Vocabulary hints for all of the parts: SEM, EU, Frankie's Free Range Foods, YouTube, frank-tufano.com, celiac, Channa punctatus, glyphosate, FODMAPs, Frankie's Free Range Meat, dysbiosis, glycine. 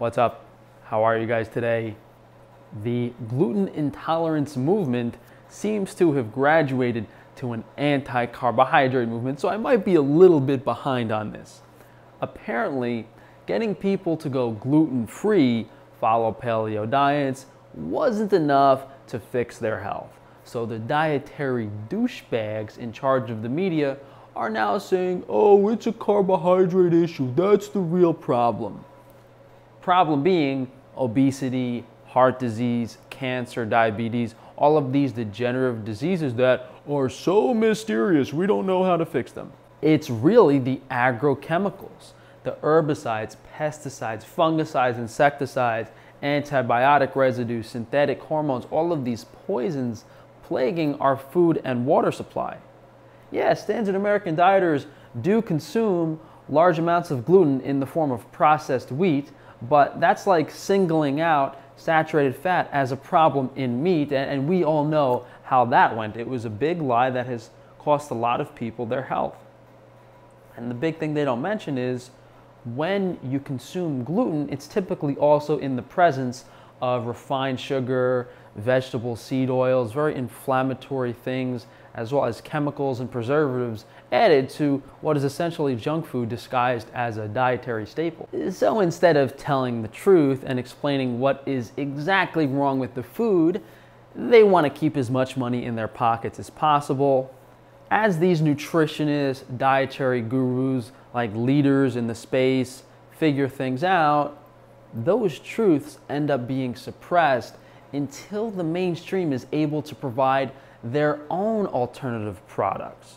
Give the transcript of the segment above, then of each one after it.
What's up? How are you guys today? The gluten intolerance movement seems to have graduated to an anti-carbohydrate movement, so I might be a little bit behind on this. Apparently, getting people to go gluten-free, follow paleo diets, wasn't enough to fix their health. So the dietary douchebags in charge of the media are now saying, oh, it's a carbohydrate issue, that's the real problem. Problem being obesity, heart disease, cancer, diabetes, all of these degenerative diseases that are so mysterious we don't know how to fix them. It's really the agrochemicals, the herbicides, pesticides, fungicides, insecticides, antibiotic residues, synthetic hormones, all of these poisons plaguing our food and water supply. Yes, standard American dieters do consume large amounts of gluten in the form of processed wheat, but that's like singling out saturated fat as a problem in meat, and we all know how that went. It was a big lie that has cost a lot of people their health. And the big thing they don't mention is when you consume gluten, it's typically also in the presence of refined sugar, vegetable seed oils, very inflammatory things, as well as chemicals and preservatives added to what is essentially junk food disguised as a dietary staple. So instead of telling the truth and explaining what is exactly wrong with the food, they want to keep as much money in their pockets as possible. As these nutritionists, dietary gurus, like leaders in the space, figure things out, those truths end up being suppressed until the mainstream is able to provide their own alternative products.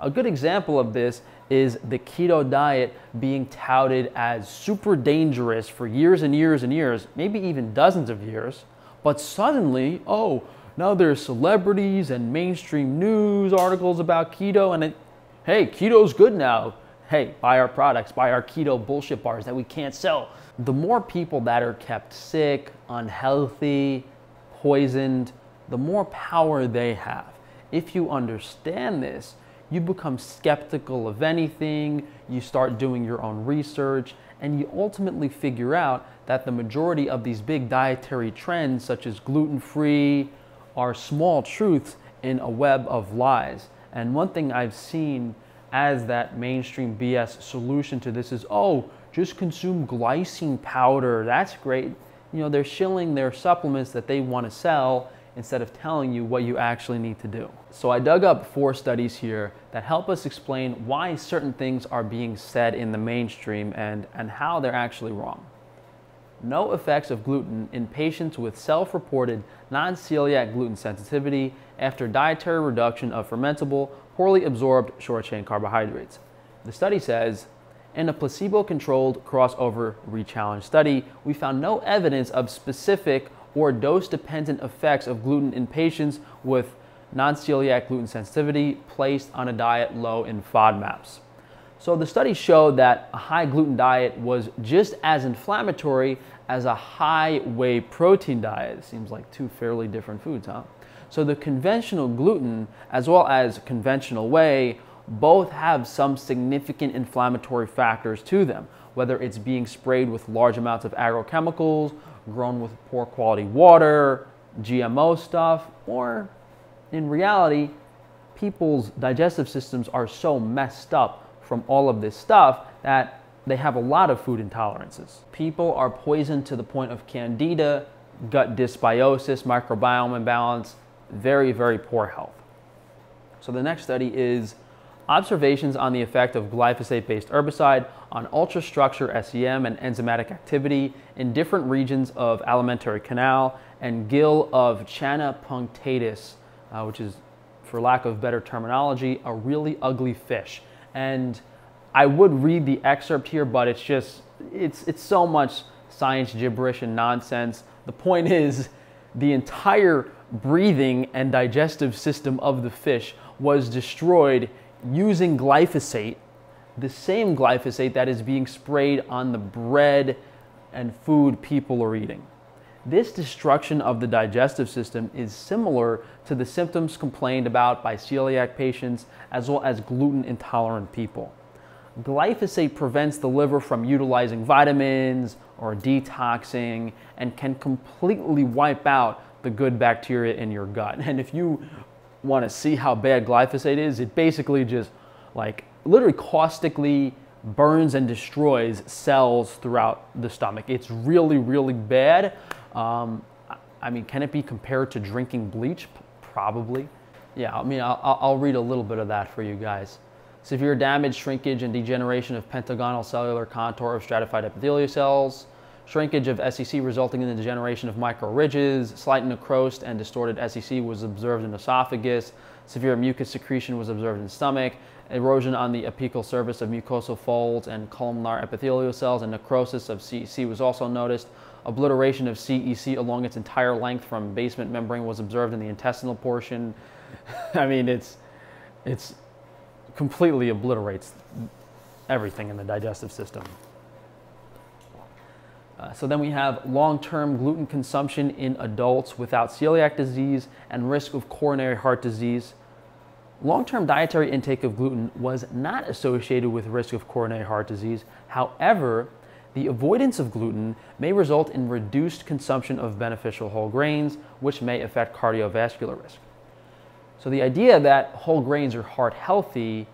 A good example of this is the keto diet being touted as super dangerous for years and years and years, maybe even dozens of years, but suddenly, oh, now there's celebrities and mainstream news articles about keto and hey, keto's good now. Hey, buy our products, buy our keto bullshit bars that we can't sell. The more people that are kept sick, unhealthy, poisoned, the more power they have. If you understand this, you become skeptical of anything, you start doing your own research, and you ultimately figure out that the majority of these big dietary trends, such as gluten-free, are small truths in a web of lies. And one thing I've seen as that mainstream BS solution to this is, oh, just consume glycine powder, that's great. You know, they're shilling their supplements that they want to sell instead of telling you what you actually need to do. So I dug up 4 studies here that help us explain why certain things are being said in the mainstream and how they're actually wrong. No effects of gluten in patients with self-reported non-celiac gluten sensitivity after dietary reduction of fermentable, poorly absorbed short-chain carbohydrates. The study says, in a placebo-controlled crossover rechallenge study, we found no evidence of specific or dose-dependent effects of gluten in patients with non-celiac gluten sensitivity placed on a diet low in FODMAPs. So the study showed that a high gluten diet was just as inflammatory as a high whey protein diet. Seems like two fairly different foods, huh? So the conventional gluten as well as conventional whey both have some significant inflammatory factors to them, whether it's being sprayed with large amounts of agrochemicals, grown with poor quality water, GMO stuff, or in reality, people's digestive systems are so messed up from all of this stuff that they have a lot of food intolerances. People are poisoned to the point of candida, gut dysbiosis, microbiome imbalance, very, very poor health. So the next study is observations on the effect of glyphosate-based herbicide on ultrastructure SEM and enzymatic activity in different regions of alimentary canal and gill of Channa punctatus, which is, for lack of better terminology, a really ugly fish. And I would read the excerpt here, but it's just, it's so much science gibberish and nonsense. The point is, the entire breathing and digestive system of the fish was destroyed using glyphosate, the same glyphosate that is being sprayed on the bread and food people are eating. This destruction of the digestive system is similar to the symptoms complained about by celiac patients as well as gluten intolerant people. Glyphosate prevents the liver from utilizing vitamins or detoxing and can completely wipe out the good bacteria in your gut. And if you want to see how bad glyphosate is, it basically just like literally caustically burns and destroys cells throughout the stomach. It's really, really bad. I mean, can it be compared to drinking bleach? Probably. Yeah, I mean, I'll read a little bit of that for you guys. Severe damage, shrinkage, and degeneration of pentagonal cellular contour of stratified epithelial cells, shrinkage of SEC resulting in the degeneration of microridges, slight necrosed and distorted SEC was observed in esophagus, severe mucus secretion was observed in stomach, erosion on the apical surface of mucosal folds and columnar epithelial cells, and necrosis of CEC was also noticed. Obliteration of CEC along its entire length from basement membrane was observed in the intestinal portion. I mean, it's completely obliterates everything in the digestive system. So then we have long-term gluten consumption in adults without celiac disease and risk of coronary heart disease. Long-term dietary intake of gluten was not associated with risk of coronary heart disease. However, the avoidance of gluten may result in reduced consumption of beneficial whole grains, which may affect cardiovascular risk. So the idea that whole grains are heart healthy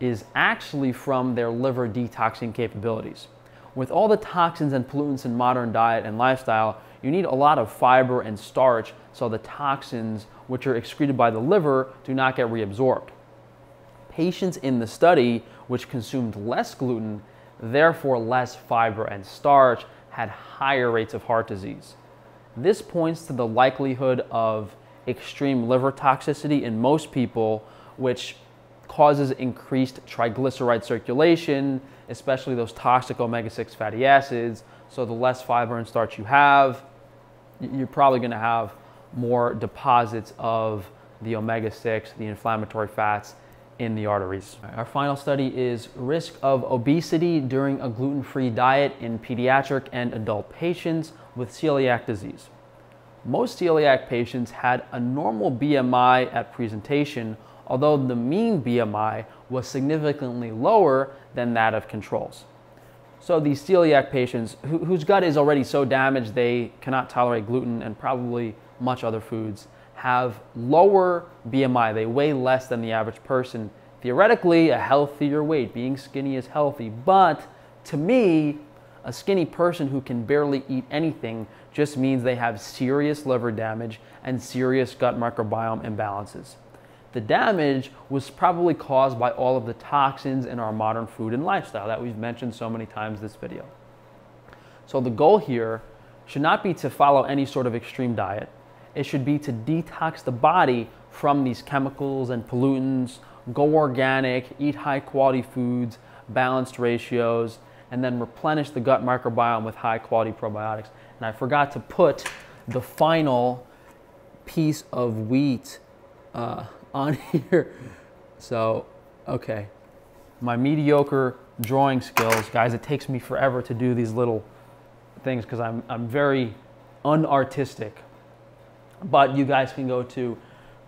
is actually from their liver detoxing capabilities. With all the toxins and pollutants in modern diet and lifestyle, you need a lot of fiber and starch so the toxins, which are excreted by the liver, do not get reabsorbed. Patients in the study, which consumed less gluten, therefore less fiber and starch, had higher rates of heart disease. This points to the likelihood of extreme liver toxicity in most people, which causes increased triglyceride circulation, especially those toxic omega-6 fatty acids. So the less fiber and starch you have, you're probably going to have more deposits of the omega-6, the inflammatory fats in the arteries. Our final study is risk of obesity during a gluten-free diet in pediatric and adult patients with celiac disease. Most celiac patients had a normal BMI at presentation, although the mean BMI was significantly lower than that of controls. So these celiac patients whose gut is already so damaged they cannot tolerate gluten and probably much other foods have lower BMI. They weigh less than the average person. Theoretically, a healthier weight. Being skinny is healthy, but to me, a skinny person who can barely eat anything just means they have serious liver damage and serious gut microbiome imbalances. The damage was probably caused by all of the toxins in our modern food and lifestyle that we've mentioned so many times this video. So the goal here should not be to follow any sort of extreme diet. It should be to detox the body from these chemicals and pollutants, go organic, eat high quality foods, balanced ratios, and then replenish the gut microbiome with high quality probiotics. And I forgot to put the final piece of wheat on here. So, okay. My mediocre drawing skills, guys, it takes me forever to do these little things because I'm very unartistic. But you guys can go to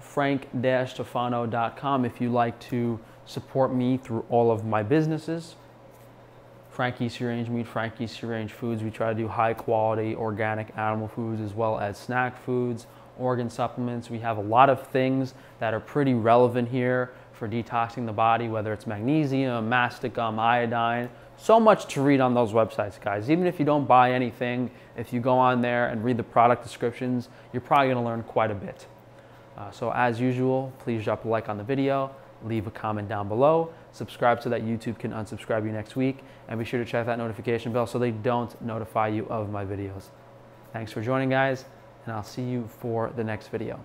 frank-tufano.com if you like to support me through all of my businesses. Frankie's Free Range Meat, Frankie's Free Range Foods. We try to do high quality organic animal foods as well as snack foods, organ supplements. We have a lot of things that are pretty relevant here for detoxing the body, whether it's magnesium, mastic gum, iodine. So much to read on those websites, guys. Even if you don't buy anything, if you go on there and read the product descriptions, you're probably going to learn quite a bit. So as usual, please drop a like on the video, leave a comment down below, subscribe so that YouTube can unsubscribe you next week, and be sure to check that notification bell so they don't notify you of my videos. Thanks for joining, guys, and I'll see you for the next video.